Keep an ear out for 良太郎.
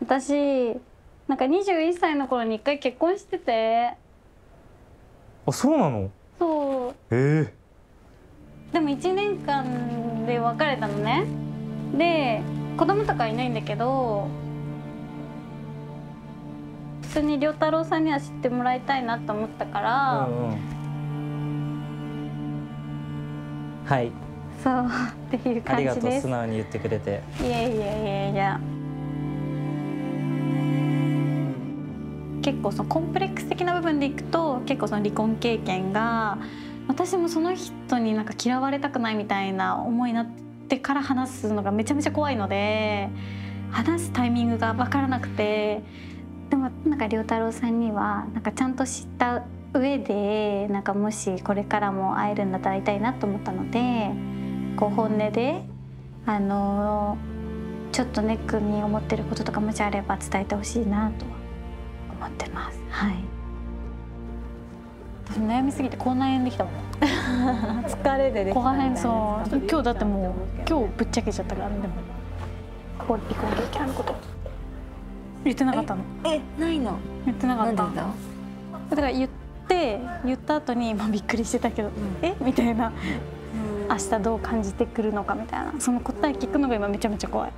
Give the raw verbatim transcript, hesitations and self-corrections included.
私なんかにじゅういっさいの頃に一回結婚してて。あ、そうなの。そう。ええー。でもいちねんかんで別れたのね。で子供とかいないんだけど、普通に良太郎さんには知ってもらいたいなと思ったから、うんうん、はい、そうっていう感じです。ありがとう、素直に言ってくれて。いやいやいやいや、結構そのコンプレックス的な部分でいくと、結構その離婚経験が、私もその人になんか嫌われたくないみたいな思いになってから話すのがめちゃめちゃ怖いので、話すタイミングが分からなくて。でもなんか良太郎さんにはなんかちゃんと知った上で、なんかもしこれからも会えるんだったら会いたいなと思ったので、こう本音であのちょっとネックに思ってることとかもしあれば伝えてほしいなとは思ってます。はい。悩みすぎて口内炎できたもん。疲れでできた。そう。今日だってもう今日ぶっちゃけちゃったから。でもこう離婚経験あること。言ってなかったの。え、ないの。言ってなかった。だから言って言った後にまあびっくりしてたけど、えみたいな、明日どう感じてくるのかみたいな、その答え聞くのが今めちゃめちゃ怖い。